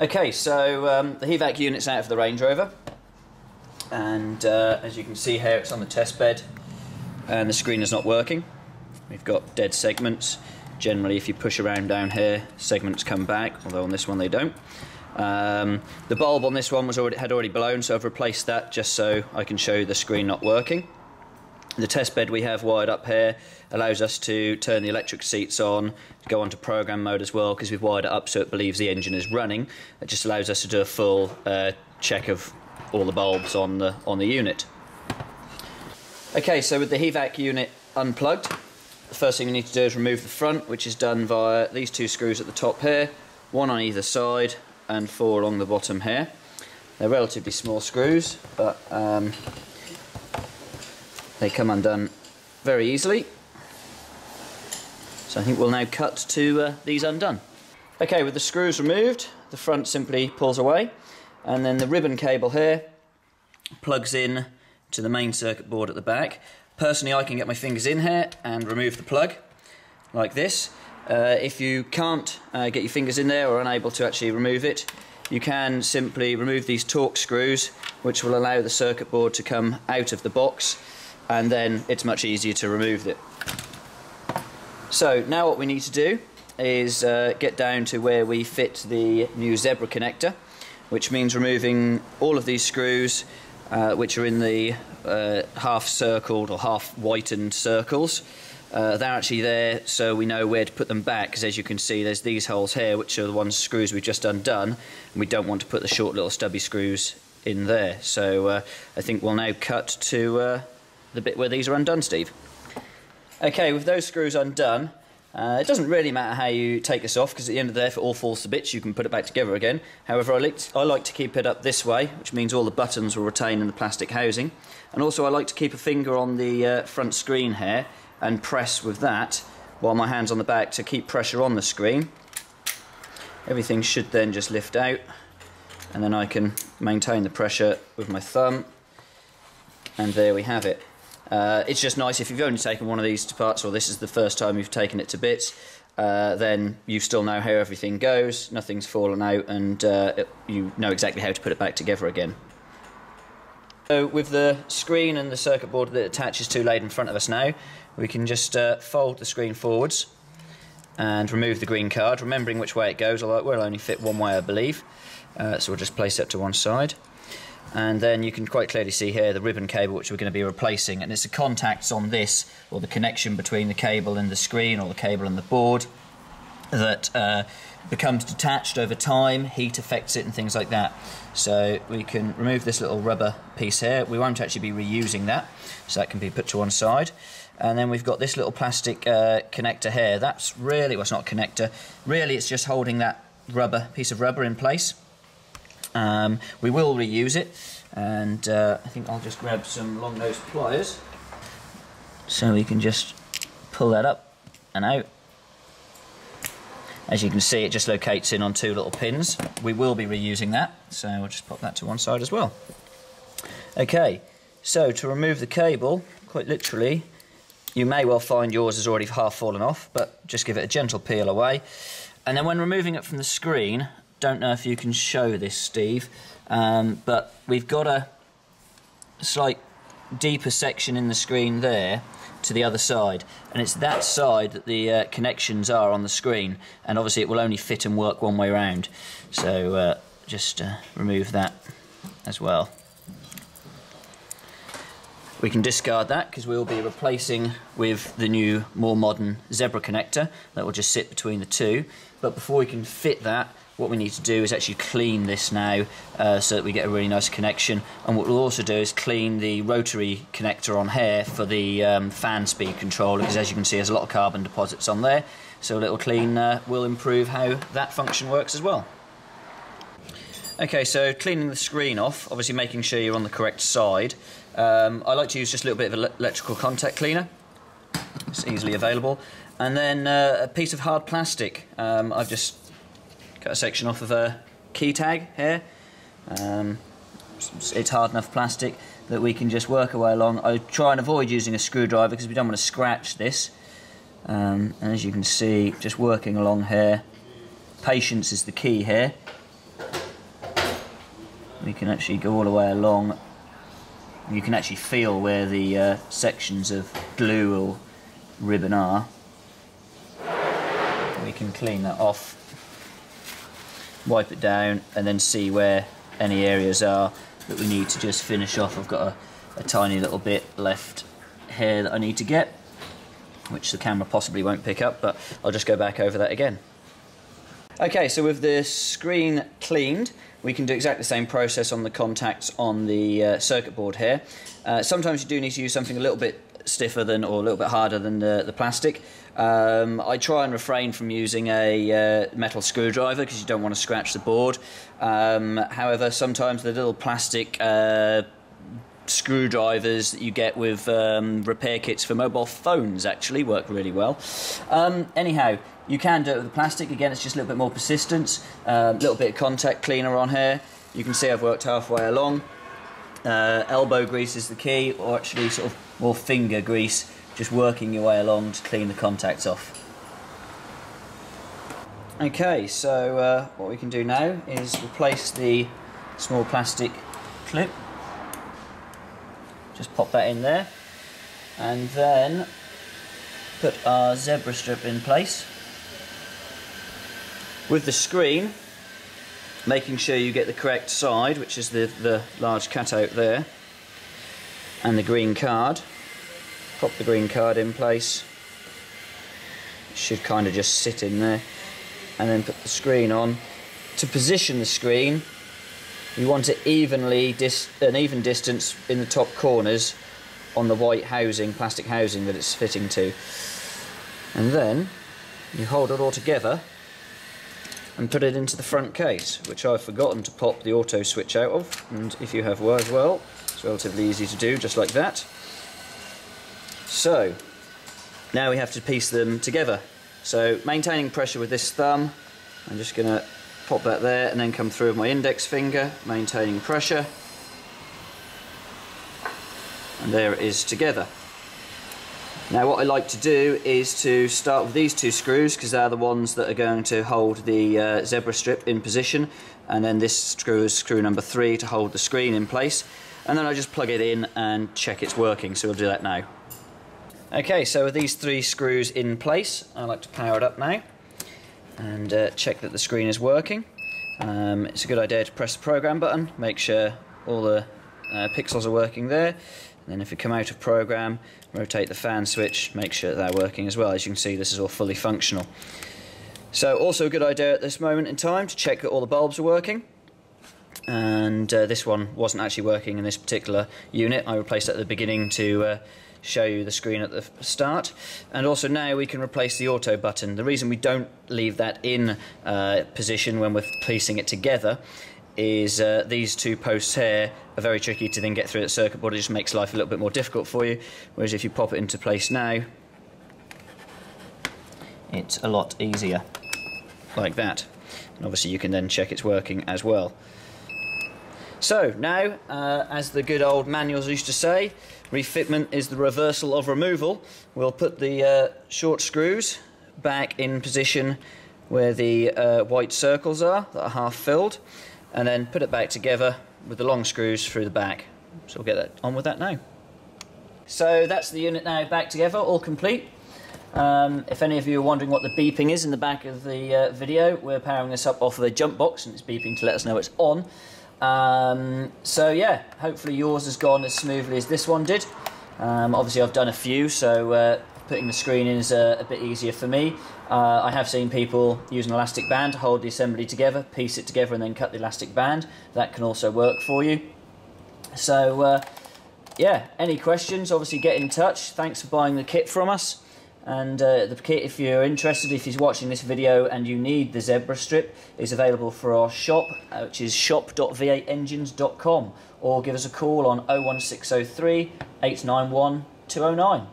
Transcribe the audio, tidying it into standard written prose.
Okay, so the HEVAC unit's out for the Range Rover, and as you can see here, it's on the test bed and the screen is not working. We've got dead segments. Generally, if you push around down here, segments come back, although on this one they don't. The bulb on this one had already blown, so I've replaced that just so I can show you the screen not working. The test bed we have wired up here allows us to turn the electric seats on, go onto program mode as well, because we've wired it up so it believes the engine is running. It just allows us to do a full check of all the bulbs on the unit. Okay, so with the HEVAC unit unplugged, the first thing we need to do is remove the front, which is done via these two screws at the top here, one on either side and four along the bottom here. They're relatively small screws, but they come undone very easily. So I think we'll now cut to these undone. Okay, with the screws removed, the front simply pulls away, and then the ribbon cable here plugs in to the main circuit board at the back. Personally, I can get my fingers in here and remove the plug like this. If you can't get your fingers in there or unable to actually remove it, you can simply remove these Torx screws, which will allow the circuit board to come out of the box, and then it's much easier to remove it. So now what we need to do is get down to where we fit the new zebra connector, which means removing all of these screws which are in the half-circled or half-whitened circles. They're actually there so we know where to put them back, because as you can see there's these holes here which are the ones screws we've just undone, and we don't want to put the short little stubby screws in there. So I think we'll now cut to the bit where these are undone, Steve. Okay, with those screws undone, it doesn't really matter how you take this off, because at the end of the day, if it all falls to bits, you can put it back together again. However, I like to keep it up this way, which means all the buttons will retain in the plastic housing. And also I like to keep a finger on the front screen here and press with that while my hand's on the back to keep pressure on the screen. Everything should then just lift out, and then I can maintain the pressure with my thumb, and there we have it. It's just nice if you've only taken one of these to parts, or this is the first time you've taken it to bits, then you still know how everything goes, nothing's fallen out, and you know exactly how to put it back together again. So with the screen and the circuit board that it attaches to laid in front of us now, we can just fold the screen forwards and remove the green card, remembering which way it goes, although it will only fit one way I believe, so we'll just place it to one side. And then you can quite clearly see here the ribbon cable which we're going to be replacing, and it's the contacts on this, or the connection between the cable and the screen, or the cable and the board, that becomes detached over time. Heat affects it and things like that. So we can remove this little rubber piece here. We won't actually be reusing that, so that can be put to one side. And then we've got this little plastic connector here. That's really, well, it's not a connector, really it's just holding that rubber piece of rubber in place. We will reuse it, and I think I'll just grab some long-nosed pliers so we can just pull that up and out. As you can see, it just locates in on two little pins. We will be reusing that, so we'll just pop that to one side as well. Okay, so to remove the cable, quite literally, you may well find yours has already half fallen off, but just give it a gentle peel away. And then when removing it from the screen, don't know if you can show this, Steve, but we've got a slight deeper section in the screen there to the other side, and it's that side that the connections are on the screen, and obviously it will only fit and work one way round. So just remove that as well. We can discard that because we'll be replacing with the new, more modern zebra connector that will just sit between the two. But before we can fit that, what we need to do is actually clean this now so that we get a really nice connection. And what we'll also do is clean the rotary connector on here for the fan speed controller, because as you can see there's a lot of carbon deposits on there. So a little clean will improve how that function works as well. Okay, so cleaning the screen off, obviously making sure you're on the correct side. I like to use just a little bit of electrical contact cleaner. It's easily available. And then a piece of hard plastic. I've just cut a section off of a key tag here. It's hard enough plastic that we can just work our way along. I try and avoid using a screwdriver because we don't want to scratch this. And as you can see, just working along here. Patience is the key here. we can actually go all the way along. You can actually feel where the sections of glue or ribbon are. We can clean that off, wipe it down, and then see where any areas are that we need to just finish off. I've got a tiny little bit left here that I need to get, which the camera possibly won't pick up, but I'll just go back over that again. Okay, so with the screen cleaned, we can do exactly the same process on the contacts on the circuit board here. Sometimes you do need to use something a little bit stiffer than, or a little bit harder than the plastic. I try and refrain from using a metal screwdriver because you don't want to scratch the board. However, sometimes the little plastic screwdrivers that you get with repair kits for mobile phones actually work really well. Anyhow, you can do it with the plastic. Again, it's just a little bit more persistence, a little bit of contact cleaner on here. You can see I've worked halfway along. Elbow grease is the key, or actually sort of more finger grease, just working your way along to clean the contacts off. Okay, so what we can do now is replace the small plastic clip. Just pop that in there, and then put our zebra strip in place. With the screen, making sure you get the correct side, which is the large cutout there, and the green card. Pop the green card in place. It should kind of just sit in there, and then put the screen on. To position the screen, you want it evenly, an even distance in the top corners on the white housing, plastic housing that it's fitting to. And then you hold it all together and put it into the front case, which I've forgotten to pop the auto switch out of, and if you have wires, well, it's relatively easy to do, just like that. So, now we have to piece them together. So, maintaining pressure with this thumb, I'm just going to pop that there and then come through with my index finger, maintaining pressure, and there it is together. Now what I like to do is to start with these two screws because they're the ones that are going to hold the zebra strip in position, and then this screw is screw number 3 to hold the screen in place, and then I just plug it in and check it's working, so we'll do that now. Okay, so with these 3 screws in place, I like to power it up now and check that the screen is working. It's a good idea to press the program button, make sure all the pixels are working there, and then if you come out of program, rotate the fan switch, make sure they're working as well. As you can see, this is all fully functional. So also a good idea at this moment in time to check that all the bulbs are working, and this one wasn't actually working in this particular unit. I replaced that at the beginning to show you the screen at the start. And also now we can replace the auto button. The reason we don't leave that in position when we're piecing it together is these two posts here are very tricky to then get through the circuit board. It just makes life a little bit more difficult for you, whereas if you pop it into place now, it's a lot easier, like that. And obviously you can then check it's working as well. So now, as the good old manuals used to say, refitment is the reversal of removal. We'll put the short screws back in position where the white circles are that are half filled, and then put it back together with the long screws through the back. So we'll get that on with that now. So that's the unit now back together, all complete. If any of you are wondering what the beeping is in the back of the video, we're powering this up off of a jump box, and it's beeping to let us know it's on. So yeah, hopefully yours has gone as smoothly as this one did. Obviously I've done a few, so putting the screen in is a bit easier for me. I have seen people use an elastic band to hold the assembly together, piece it together and then cut the elastic band. That can also work for you. So yeah, any questions, obviously get in touch. Thanks for buying the kit from us. And the kit, if you're interested, if you're watching this video and you need the zebra strip, is available for our shop, which is shop.v8engines.com, or give us a call on 01603 891 209.